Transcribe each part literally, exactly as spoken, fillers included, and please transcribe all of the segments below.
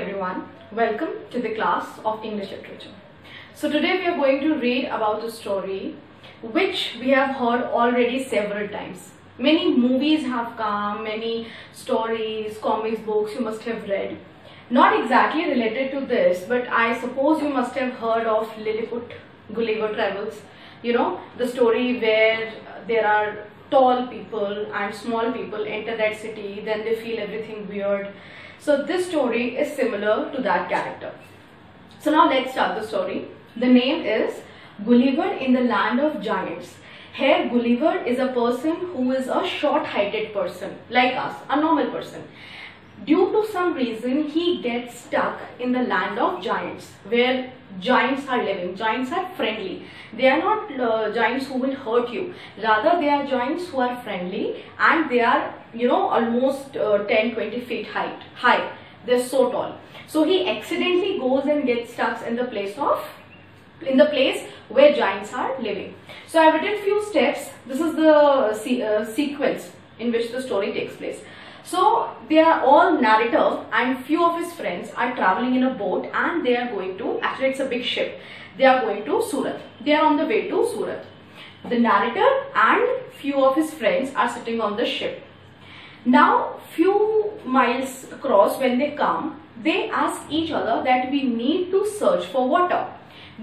everyone. Welcome to the class of English literature. So today we are going to read about a story which we have heard already several times. Many movies have come, many stories, comics, books you must have read. Not exactly related to this, but I suppose you must have heard of Lilliput, Gulliver's Travels. You know, the story where there are tall people and small people enter that city, then they feel everything weird. So this story is similar to that character. So now let's start the story. The name is Gulliver in the Land of Giants. Here Gulliver is a person who is a short-heighted person, like us, a normal person. Due to some reason, he gets stuck in the land of giants, where giants are living. Giants are friendly. They are not uh, giants who will hurt you. Rather, they are giants who are friendly, and they are, you know, almost uh, ten to twenty feet height, high. They're so tall. So he accidentally goes and gets stuck in the place of, in the place where giants are living. So I've written few steps. This is the se uh, sequence in which the story takes place. So they are all narrator and few of his friends are traveling in a boat, and they are going to, actually it's a big ship, they are going to Surat. They are on the way to Surat. The narrator and few of his friends are sitting on the ship. Now few miles across, when they come, they ask each other that we need to search for water.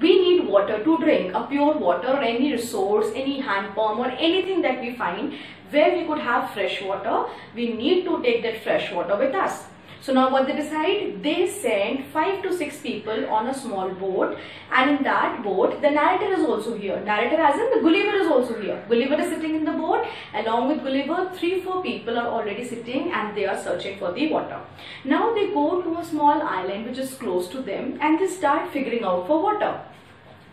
We need water to drink, a pure water or any resource, any hand pump or anything that we find where we could have fresh water. We need to take that fresh water with us. So now what they decide, they send five to six people on a small boat, and in that boat the narrator is also here. Narrator as in the Gulliver is also here. Gulliver is sitting in the boat. Along with Gulliver, three, four people are already sitting and they are searching for the water. Now they go to a small island which is close to them, and they start figuring out for water.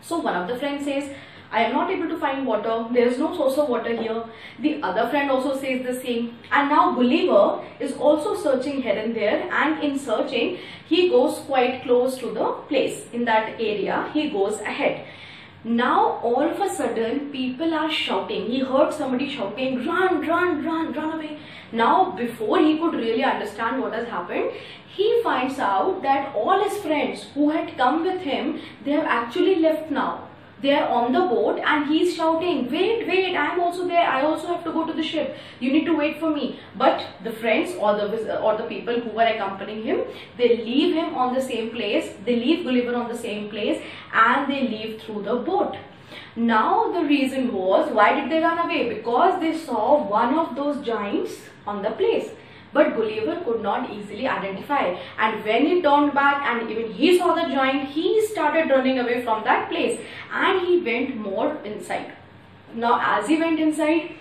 So one of the friends says, I am not able to find water, there is no source of water here. The other friend also says the same. And now Gulliver is also searching here and there, and in searching, he goes quite close to the place. In that area, he goes ahead. Now all of a sudden, people are shouting. He heard somebody shouting, run, run, run, run away. Now before he could really understand what has happened, he finds out that all his friends who had come with him, they have actually left now. They are on the boat and he is shouting, wait, wait, I am also there, I also have to go to the ship, you need to wait for me. But the friends or the, or the people who were accompanying him, they leave him on the same place, they leave Gulliver on the same place, and they leave through the boat. Now the reason was, why did they run away? Because they saw one of those giants on the place. But Gulliver could not easily identify, and when he turned back and even he saw the giant, he started running away from that place and he went more inside. Now as he went inside,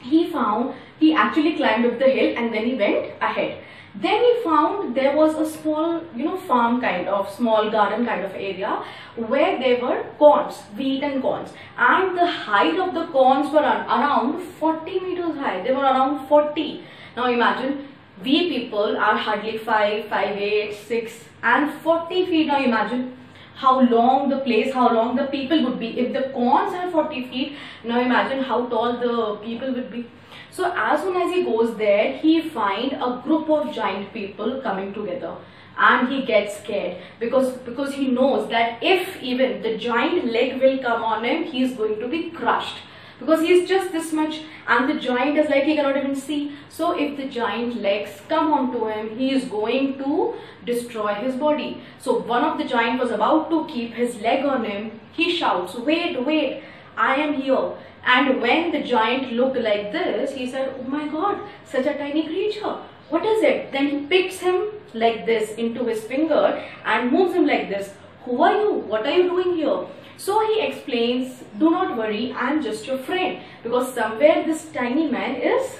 he found, he actually climbed up the hill and then he went ahead. Then he found there was a small, you know, farm kind of, small garden kind of area where there were corns, wheat and corns. And the height of the corns were around forty meters high. They were around forty. Now imagine, we people are hardly five, five, eight, six and forty feet. Now imagine how long the place, how long the people would be. If the corns are forty feet, now imagine how tall the people would be. So as soon as he goes there, he finds a group of giant people coming together. And he gets scared because, because he knows that if even the giant leg will come on him, he is going to be crushed. Because he is just this much and the giant is like he cannot even see. So if the giant legs come onto him, he is going to destroy his body. So one of the giant was about to keep his leg on him. He shouts, wait, wait, I am here. And when the giant looked like this, he said, oh my God, such a tiny creature. What is it? Then he picks him like this into his finger and moves him like this. Who are you? What are you doing here? So he explains, do not worry, I am just your friend, because somewhere this tiny man is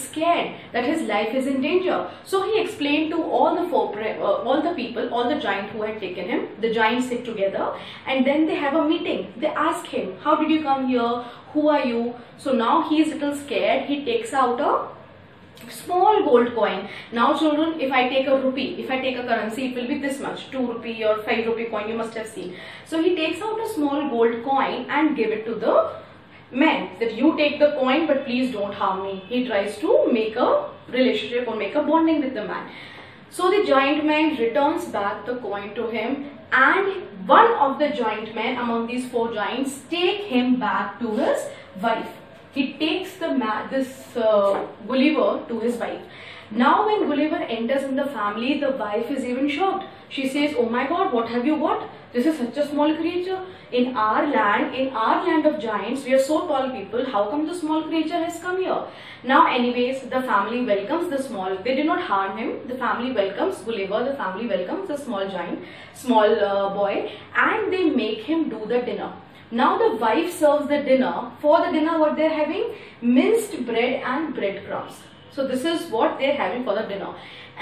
scared that his life is in danger. So he explained to all the four, uh, all the people, all the giant who had taken him. The giants sit together and then they have a meeting. They ask him, how did you come here? Who are you? So now he is a little scared. He takes out a small gold coin. Now children, if I take a rupee, if I take a currency, it will be this much, two rupee or five rupee coin, you must have seen. So he takes out a small gold coin and give it to the man that you take the coin, but please don't harm me. He tries to make a relationship or make a bonding with the man. So the joint man returns back the coin to him, and one of the joint men among these four joints take him back to his wife. He takes the ma this uh, Gulliver to his wife. Now when Gulliver enters in the family, the wife is even shocked. She says, "Oh my God, what have you got? This is such a small creature. In our land, in our land of giants, we are so tall people. How come the small creature has come here?" Now anyways, the family welcomes the small. They did not harm him. The family welcomes Gulliver. The family welcomes the small giant, small uh, boy, and they make him do the dinner. Now the wife serves the dinner. For the dinner, what they're having? Minced bread and breadcrumbs. So this is what they're having for the dinner.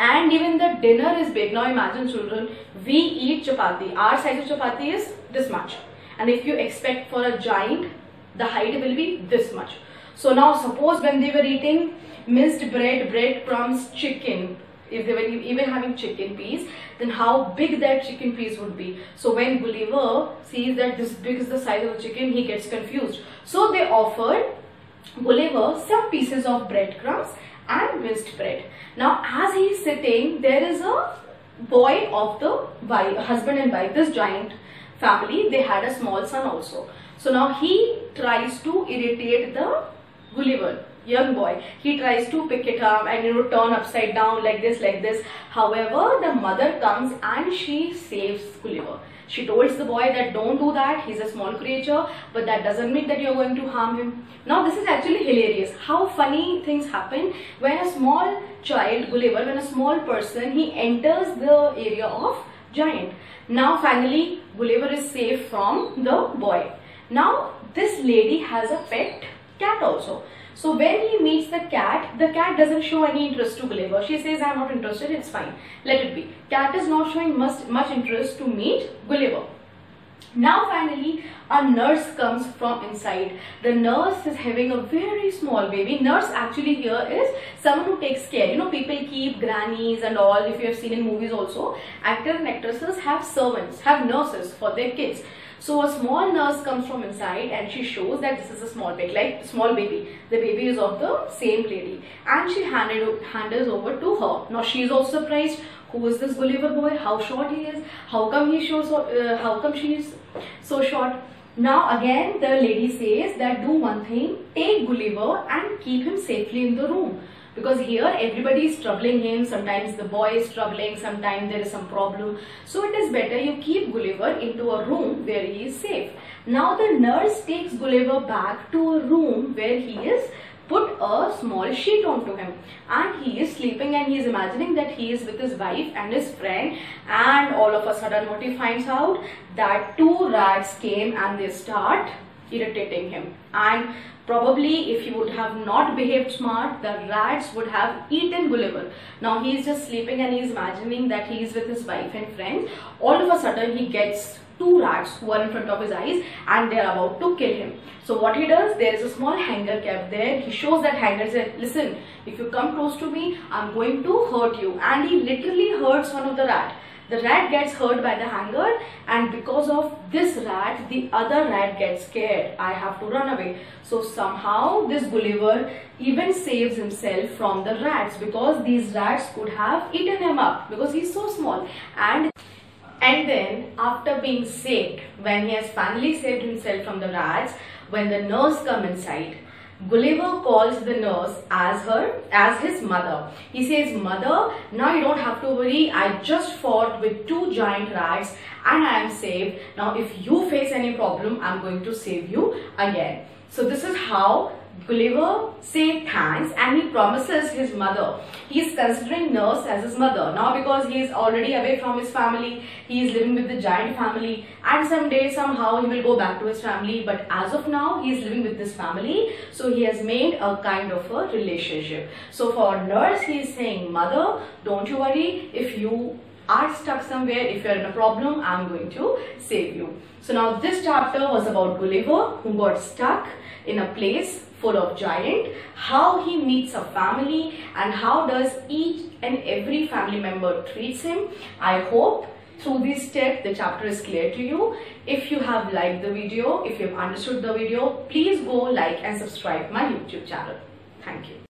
And even the dinner is big. Now imagine, children, we eat chapati. Our size of chapati is this much. And if you expect for a giant, the height will be this much. So now suppose when they were eating minced bread, breadcrumbs, chicken, if they were even having chicken piece, then how big that chicken piece would be. So when Gulliver sees that this big is the size of the chicken, he gets confused. So they offered Gulliver some pieces of breadcrumbs and minced bread. Now as he is sitting, there is a boy of the wife, husband and wife, this giant family. They had a small son also. So now he tries to irritate the Gulliver, young boy. He tries to pick it up and, you know, turn upside down like this, like this. However, the mother comes and she saves Gulliver. She told the boy that don't do that, he's a small creature, but that doesn't mean that you're going to harm him. Now this is actually hilarious, how funny things happen when a small child, Gulliver, when a small person, he enters the area of giant. Now finally, Gulliver is safe from the boy. Now this lady has a pet cat also. So when he meets the cat, the cat doesn't show any interest to Gulliver. She says, "I'm not interested, it's fine, let it be." Cat is not showing much, much interest to meet Gulliver. Now finally, a nurse comes from inside. The nurse is having a very small baby. Nurse actually here is someone who takes care. You know, people keep grannies and all. If you have seen in movies also, actors and actresses have servants, have nurses for their kids. So a small nurse comes from inside and she shows that this is a small baby, like small baby. The baby is of the same lady, and she handed handles over to her. Now she is also surprised. Who is this Gulliver boy? How short he is? How come he shows? Uh, how come she is so short? Now again, the lady says that do one thing: take Gulliver and keep him safely in the room, because here everybody is troubling him. Sometimes the boy is troubling. Sometimes there is some problem. So it is better you keep Gulliver into a room where he is safe. Now the nurse takes Gulliver back to a room where he is. Put a small sheet onto him, and he is sleeping, and he is imagining that he is with his wife and his friend. And all of a sudden, what he finds out, that two rats came and they start irritating him. And probably if he would have not behaved smart, the rats would have eaten Gulliver. Now he is just sleeping and he is imagining that he is with his wife and friends. All of a sudden, he gets two rats who are in front of his eyes, and they are about to kill him. So what he does, there is a small hanger kept there. He shows that hanger and says, "Listen, if you come close to me, I'm going to hurt you." And he literally hurts one of the rat. The rat gets hurt by the hanger, and because of this rat, the other rat gets scared. "I have to run away." So somehow this Gulliver even saves himself from the rats, because these rats could have eaten him up because he's so small. And And then after being saved, when he has finally saved himself from the rats, when the nurse comes inside, Gulliver calls the nurse as her, as his mother. He says, "Mother, now you don't have to worry. I just fought with two giant rats and I am saved. Now if you face any problem, I'm going to save you again." So this is how Gulliver says thanks, and he promises his mother. He is considering nurse as his mother now, because he is already away from his family. He is living with the giant family, and someday somehow he will go back to his family, but as of now he is living with this family. So he has made a kind of a relationship. So for nurse, he is saying, "Mother, don't you worry. If you are stuck somewhere, if you're in a problem, I'm going to save you." So now this chapter was about Gulliver, who got stuck in a place full of giant, how he meets a family, and how does each and every family member treats him. I hope through these steps the chapter is clear to you. If you have liked the video, if you have understood the video, please go like and subscribe my YouTube channel. Thank you.